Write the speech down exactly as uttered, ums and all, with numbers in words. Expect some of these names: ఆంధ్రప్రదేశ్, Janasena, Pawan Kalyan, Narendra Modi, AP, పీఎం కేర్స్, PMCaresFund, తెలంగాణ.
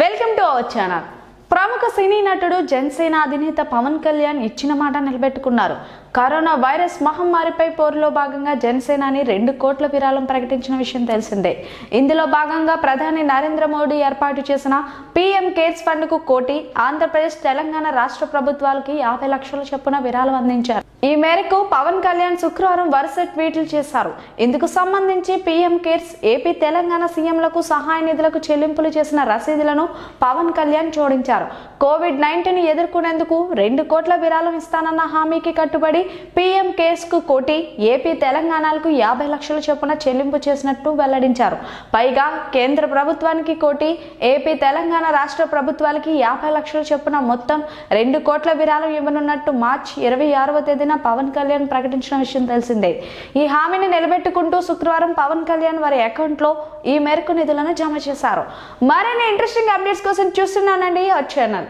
Welcome to our channel. ప్రముఖ సినీ నటుడు జనసేన అధినేత పవన్ కళ్యాణ్ ఇచ్చిన మాట నిలబెట్టుకున్నారు. కరోనా వైరస్ మహమ్మారిపై పోరులో భాగంగా జనసేనాని రెండు కోట్ల విరాళం ప్రకటించిన విషయం తెలిసిందే. ఇందులో భాగంగా ప్రధాని నరేంద్ర మోడీ ఏర్పాటు చేసిన పీఎం కేర్స్ ఫండ్ కు కోటి, ఆంధ్రప్రదేశ్, తెలంగాణ రాష్ట్ర ప్రభుత్వాలకి యాభై లక్షల చొప్పున విరాళం అందించారు. ఈ మేరకు పవన్ కళ్యాణ్ శుక్రవారం వరుస ట్వీట్లు చేశారు. ఇందుకు సంబంధించి పీఎం కేర్స్, ఏపీ, తెలంగాణ సీఎంలకు సహాయ నిధులకు చెల్లింపులు చేసిన రసీదులను పవన్ కళ్యాణ్ జోడించారు. కోవిడ్ నైన్టీన్ ఎదుర్కొనేందుకు రెండు కోట్ల విరాళం ఇస్తానన్న హామీకి కట్టుబడి పీఎం కేర్స్ కు కోటి, ఏపీ, తెలంగాణలకు యాభై లక్షల చొప్పున చెల్లింపు చేసినట్టు వెల్లడించారు. పైగా కేంద్ర ప్రభుత్వానికి కోటి, ఏపీ, తెలంగాణ రాష్ట్ర ప్రభుత్వాలకి యాభై లక్షల చొప్పున మొత్తం రెండు కోట్ల విరాళం ఇవ్వనున్నట్టు మార్చి ఇరవై ఆరవ తేదీన పవన్ కళ్యాణ్ ప్రకటించిన విషయం తెలిసిందే. ఈ హామీని నిలబెట్టుకుంటూ శుక్రవారం పవన్ కళ్యాణ్ వారి అకౌంట్ లో ఈ మేరకు నిధులను జమ చేశారు. మరిన్ని ఇంట్రెస్టింగ్ అప్డేట్స్ కోసం చూస్తున్నానండి ఆ ఛానల్.